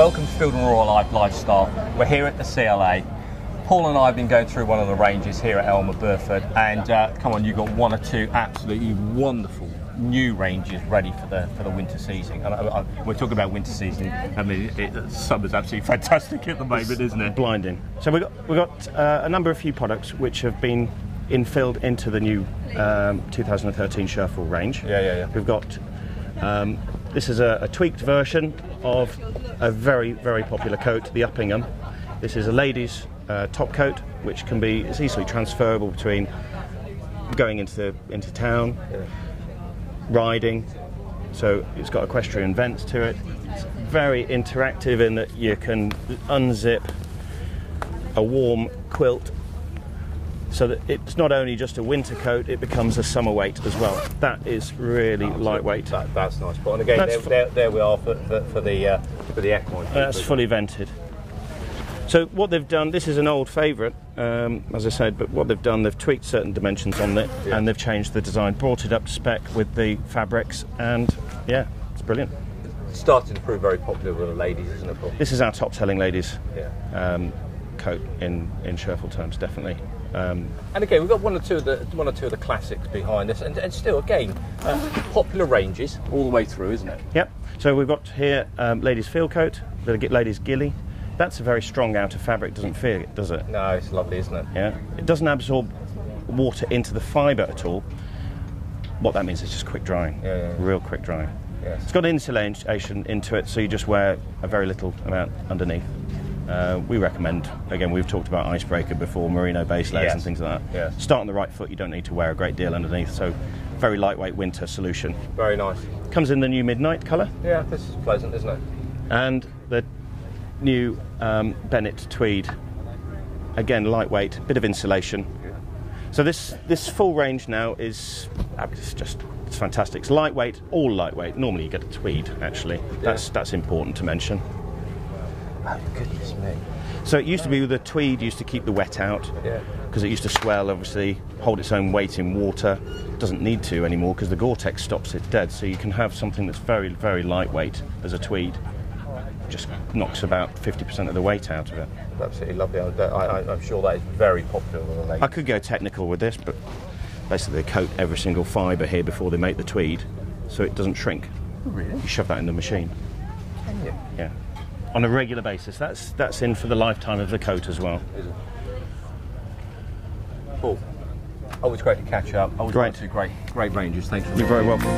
Welcome to Field & Rural Lifestyle. We're here at the CLA. Paul and I have been going through one of the ranges here at Elm of Burford, and come on, you've got one or two absolutely wonderful new ranges ready for the winter season. And we're talking about winter season. I mean, summer's absolutely fantastic at the moment, isn't it? Blinding. So we got a number of few products which have been infilled into the new 2013 Schoffel range. Yeah. We've got. This is a tweaked version of a very, very popular coat, the Uppingham. This is a ladies' top coat, which can be easily transferable between going into town, riding. So it's got equestrian vents to it. It's very interactive in that you can unzip a warm quilt, so that it's not only just a winter coat, it becomes a summer weight as well. That is really lightweight. That's nice. But again, there we are for the equine. That's fully vented. So what they've done, this is an old favourite, as I said, but what they've done, they've tweaked certain dimensions on it, and they've changed the design, brought it up to spec with the fabrics, and yeah, it's brilliant. It's starting to prove very popular with the ladies, isn't it, Paul? This is our top-selling ladies coat in Schoffel terms, definitely. And again, we've got one or two of the classics behind us, and still again popular ranges all the way through, isn't it? Yep. So we've got here ladies' field coat, ladies' ghillie. That's a very strong outer fabric. Doesn't feel it, does it? No, it's lovely, isn't it? Yeah. It doesn't absorb water into the fibre at all. What that means is just quick drying. Yeah. Real quick drying. Yes. It's got insulation into it, so you just wear a very little amount underneath. We recommend, again, we've talked about Icebreaker before, merino base layers and things like that. Yes. Start on the right foot, you don't need to wear a great deal underneath, so very lightweight winter solution. Very nice. Comes in the new midnight colour. Yeah, this is pleasant, isn't it? And the new Bennett tweed, again lightweight, bit of insulation. Yeah. So this full range now is it's fantastic. It's lightweight, all lightweight. Normally you get a tweed, actually. Yeah. That's important to mention. Oh, goodness me. So it used to be the tweed used to keep the wet out, because it used to swell, obviously, hold its own weight in water. It doesn't need to anymore because the Gore-Tex stops it dead, so you can have something that's very, very lightweight as a tweed. Just knocks about 50% of the weight out of it. Absolutely lovely. I'm sure that is very popular with the ladies. I could go technical with this, but basically they coat every single fibre here before they make the tweed, so it doesn't shrink. Oh, really? You shove that in the machine. Can you? Yeah. On a regular basis, that's in for the lifetime of the coat as well. Cool. Always great to catch up. Always great ranges. Thank you. You're very welcome.